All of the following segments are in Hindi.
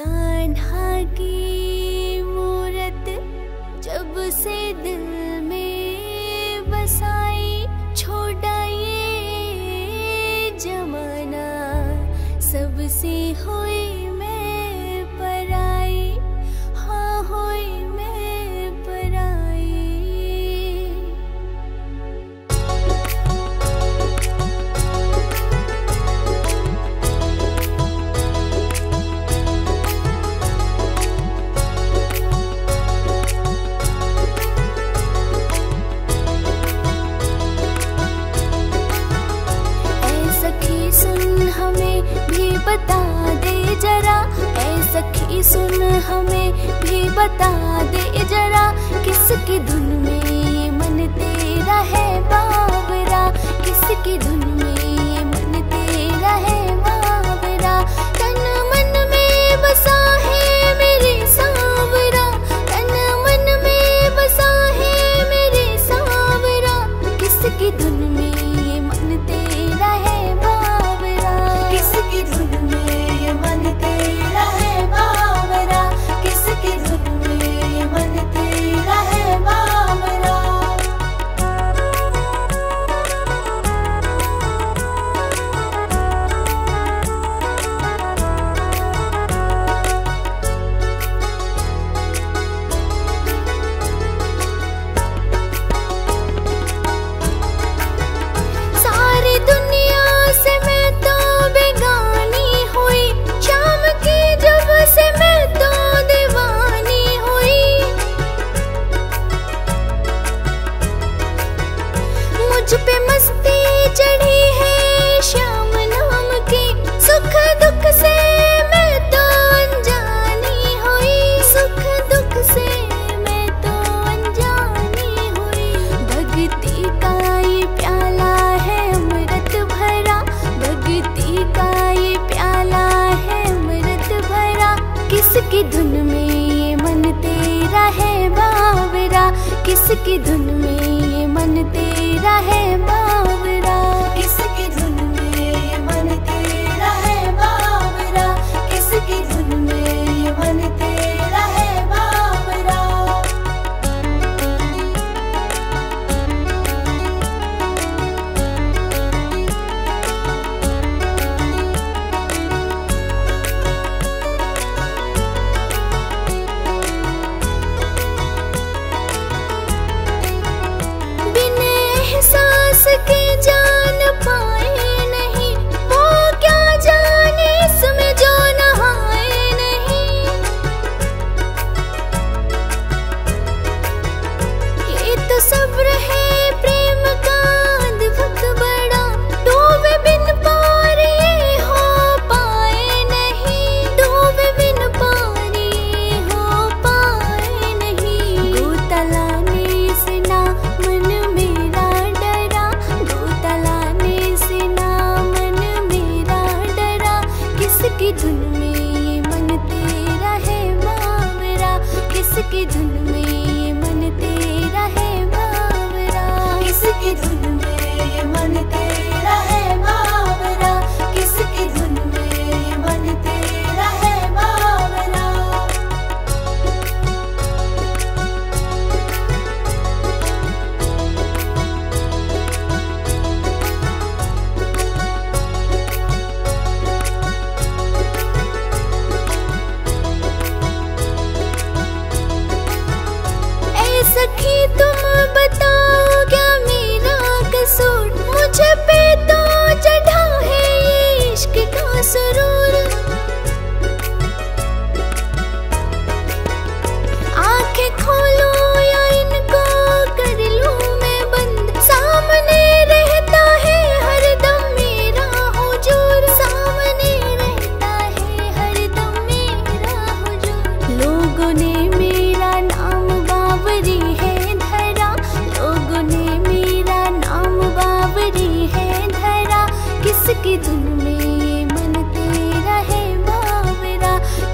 तन्हा की मूरत जब से दिल में बसाई, छोड़ा ये जमाना सबसे हुई मैं पराई, हाँ हुई मैं पराई। बता दे जरा, ऐ सखी सुन हमें भी बता दे जरा, किसकी धुन में ये मन तेरा है बावरा, किसकी धुन में ये मन तेरा है बावरा। तन मन में बसा है मेरे सांवरा, तन मन में बसा है मेरे सांवरा, किसकी धुन में ये मन तेरा है बावरा, किसकी धुन की धुन में ये मन तेरा है बावरा, किसकी धुन में ये मन तेरा है बावरा, किसकी धुन में ये मन तेरा है बावरा, किसकी धुन में ये मन तेरा है बावरा।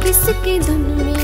किसकी धुन में